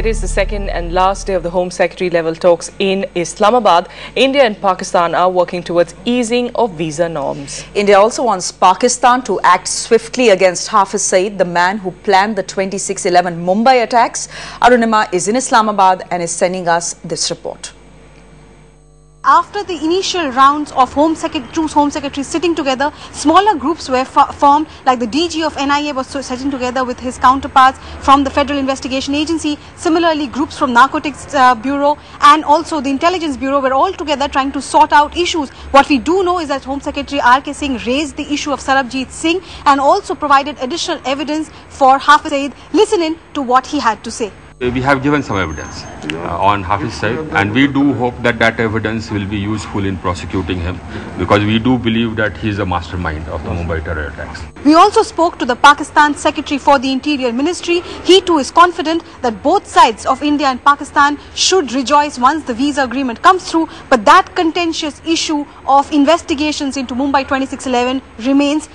it is the second and last day of the Home Secretary level talks in Islamabad. India and Pakistan are working towards easing of visa norms. India also wants Pakistan to act swiftly against Hafiz Saeed, the man who planned the 26/11 Mumbai attacks. Arunima is in Islamabad and is sending us this report. After the initial rounds of Home Secretary sitting together, smaller groups were formed, like the DG of NIA was sitting together with his counterparts from the Federal Investigation Agency. Similarly, groups from Narcotics Bureau and also the Intelligence Bureau were all together trying to sort out issues. What we do know is that Home Secretary R.K. Singh raised the issue of Sarabjit Singh and also provided additional evidence for Hafiz Saeed. Listen in to what he had to say. We have given some evidence on Hafiz Saeed, and we do hope that that evidence will be useful in prosecuting him, because we do believe that he is a mastermind of the Mumbai terror attacks. We also spoke to the Pakistan Secretary for the Interior Ministry. He too is confident that both sides of India and Pakistan should rejoice once the visa agreement comes through, but that contentious issue of investigations into Mumbai 26/11 remains.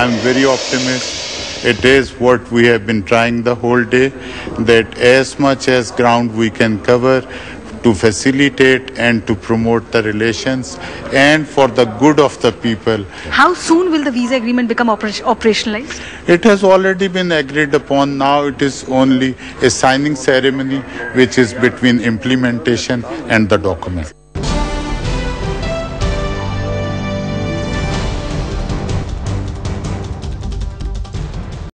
I am very optimistic. It is what we have been trying the whole day, that as much as ground we can cover to facilitate and to promote the relations and for the good of the people. How soon will the visa agreement become operationalized? It has already been agreed upon. Now it is only a signing ceremony which is between implementation and the document.